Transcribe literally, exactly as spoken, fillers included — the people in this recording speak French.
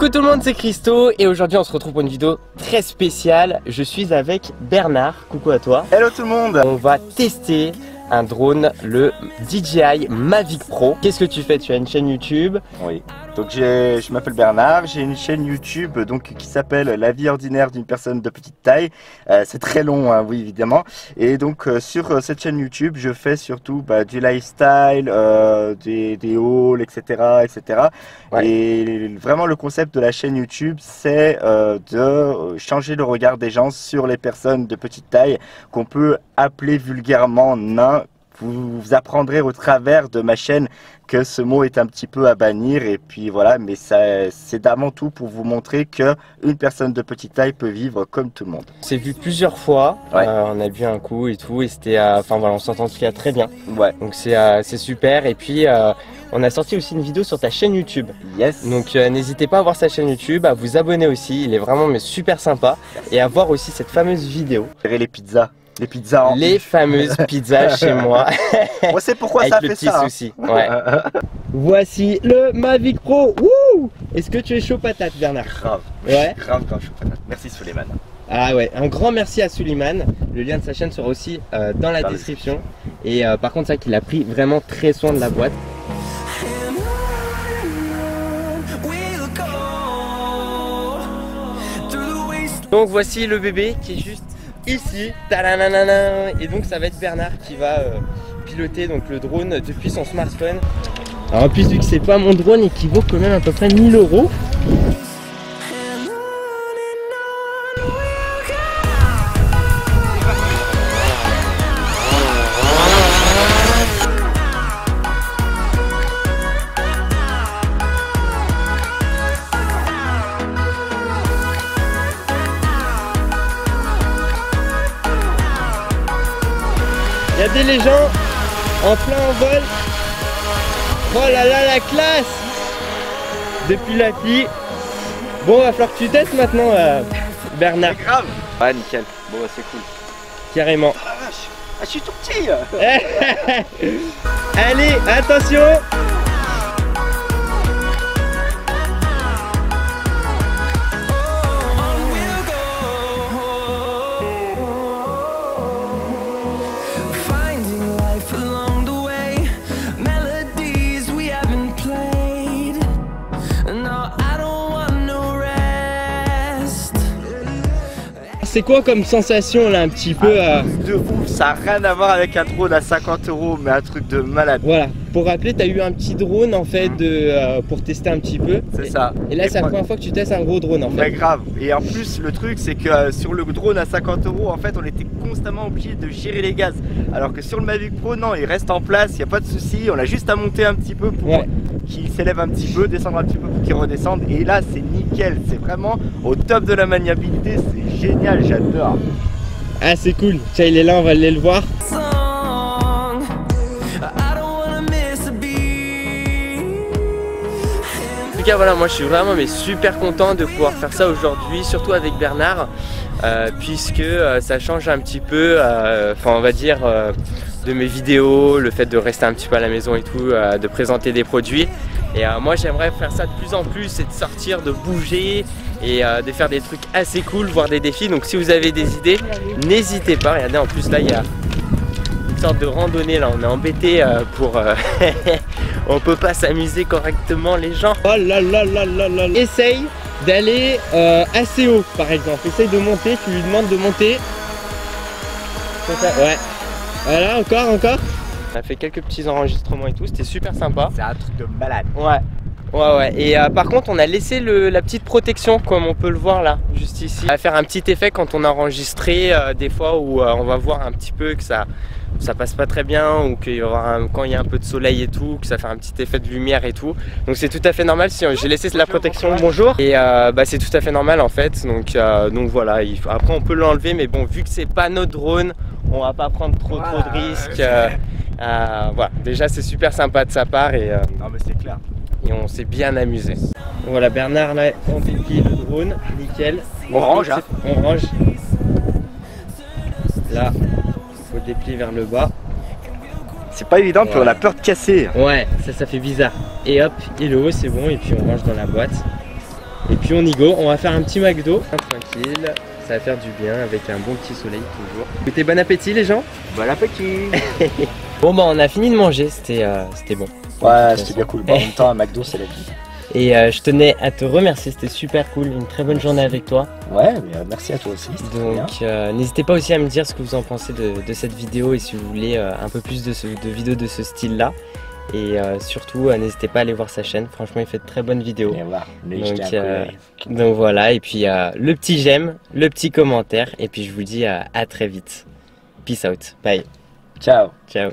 Coucou tout le monde, c'est Christo et aujourd'hui on se retrouve pour une vidéo très spéciale. Je suis avec Bernard, coucou à toi. Hello tout le monde. On va tester un drone, le D J I Mavic Pro. Qu'est-ce que tu fais? Tu as une chaîne YouTube? Oui. Donc je m'appelle Bernard, j'ai une chaîne YouTube donc qui s'appelle La vie ordinaire d'une personne de petite taille. Euh, c'est très long, hein, oui évidemment. Et donc euh, sur euh, cette chaîne YouTube, je fais surtout bah, du lifestyle, euh, des, des hauls, et cetera, et cetera. Ouais. Et vraiment le concept de la chaîne YouTube, c'est euh, de changer le regard des gens sur les personnes de petite taille qu'on peut appeler vulgairement nains. Vous apprendrez au travers de ma chaîne que ce mot est un petit peu à bannir et puis voilà, mais c'est avant tout pour vous montrer qu'une personne de petite taille peut vivre comme tout le monde. On s'est vu plusieurs fois, ouais. euh, on a bu un coup et tout et c'était, enfin euh, voilà, on s'entend très bien, ouais. Donc c'est euh, super et puis euh, on a sorti aussi une vidéo sur ta chaîne YouTube. Yes. Donc euh, n'hésitez pas à voir sa chaîne YouTube, à vous abonner aussi, il est vraiment mais super sympa. Merci. Et à voir aussi cette fameuse vidéo. Les pizzas. Les pizzas en Les fameuses pizzas chez moi. Moi c'est pourquoi ça a fait ça. Avec le petit souci. Ouais. Voici le Mavic Pro. Wouh! Est-ce que tu es chaud patate, Bernard? Grave. Ouais. Grave, grave chaud patate. Merci Suleiman. Ah ouais, un grand merci à Suleiman. Le lien de sa chaîne sera aussi euh, dans la dans description. Et euh, par contre, ça qu'il a pris vraiment très soin de la boîte. Donc voici le bébé qui est juste ici, talanana, et donc ça va être Bernard qui va euh, piloter donc le drone depuis son smartphone. Alors en plus vu que c'est pas mon drone et qu'il vaut quand même à peu près mille euros. Regardez les gens en plein envol. Oh là là, la classe. Depuis l'appli. Bon, va falloir que tu testes maintenant, euh, Bernard. C'est grave. Ah, nickel. Bon, c'est cool. Carrément. Ah, la vache. Ah, je suis tout petit. Allez, attention. C'est quoi comme sensation là un petit peu ah, euh... de ouf, ça n'a rien à voir avec un drone à cinquante euros, mais un truc de malade. Voilà, pour rappeler, tu as eu un petit drone en fait mmh. de, euh, pour tester un petit peu. C'est ça. Et là, c'est la première fois que tu testes un gros drone en fait. Mais grave. Et en plus, le truc, c'est que euh, sur le drone à cinquante euros, en fait, on était constamment obligé de gérer les gaz. Alors que sur le Mavic Pro, non, il reste en place, il n'y a pas de souci. On a juste à monter un petit peu pour. Ouais. Qu'il s'élève un petit peu, descendre un petit peu pour qu'il redescende. Et là, c'est nickel. C'est vraiment au top de la maniabilité. C'est génial, j'adore. Ah, c'est cool. Tiens, il est là, on va aller le voir. En tout cas, voilà, moi je suis vraiment mais super content de pouvoir faire ça aujourd'hui, surtout avec Bernard, euh, puisque euh, ça change un petit peu, enfin euh, on va dire, euh, de mes vidéos, le fait de rester un petit peu à la maison et tout, euh, de présenter des produits. Et euh, moi j'aimerais faire ça de plus en plus, c'est de sortir, de bouger et euh, de faire des trucs assez cool, voir des défis. Donc si vous avez des idées, n'hésitez pas. Regardez, en plus là il y a une sorte de randonnée, là on est embêté euh, pour... Euh, on peut pas s'amuser correctement les gens. Oh là là là là là. Essaye d'aller euh, assez haut par exemple. Essaye de monter, tu lui demandes de monter. Ouais. Voilà, encore, encore. On a fait quelques petits enregistrements et tout, c'était super sympa. C'est un truc de malade. Ouais. Ouais ouais, et euh, par contre on a laissé le, la petite protection comme on peut le voir là, juste ici. Ça va faire un petit effet quand on a enregistré euh, des fois où euh, on va voir un petit peu que ça, ça passe pas très bien ou qu'il y aura un, quand il y a un peu de soleil et tout, que ça fait un petit effet de lumière et tout. Donc c'est tout à fait normal si j'ai laissé la protection, bonjour. Et euh, bah, c'est tout à fait normal en fait, donc, euh, donc voilà, il faut, après on peut l'enlever mais bon vu que c'est pas notre drone, on va pas prendre trop trop de risques. Euh, euh, voilà, déjà c'est super sympa de sa part et... Euh, non mais c'est clair. Et on s'est bien amusé. Voilà Bernard là, on déplie le drone, nickel. On, on range, hein. On range. Là, faut déplier vers le bas. C'est pas évident, ouais. Puis on a peur de casser. Ouais, ça, ça fait bizarre. Et hop, et le haut c'est bon, et puis on range dans la boîte. Et puis on y go, on va faire un petit McDo. Tranquille, ça va faire du bien avec un bon petit soleil toujours. Écoutez, bon appétit les gens. Bon appétit. Bon bah on a fini de manger, c'était euh, bon. Ouais, c'était bien cool, bah, en même temps un McDo c'est la vie. Et euh, je tenais à te remercier, c'était super cool, une très bonne journée avec toi. Ouais, mais euh, merci à toi aussi. Donc euh, n'hésitez pas aussi à me dire ce que vous en pensez de, de cette vidéo et si vous voulez euh, un peu plus de, ce, de vidéos de ce style là. Et euh, surtout euh, n'hésitez pas à aller voir sa chaîne, franchement il fait de très bonnes vidéos. Donc, euh, donc voilà, et puis euh, le petit j'aime, le petit commentaire, et puis je vous dis euh, à très vite. Peace out, bye. Ciao. Ciao.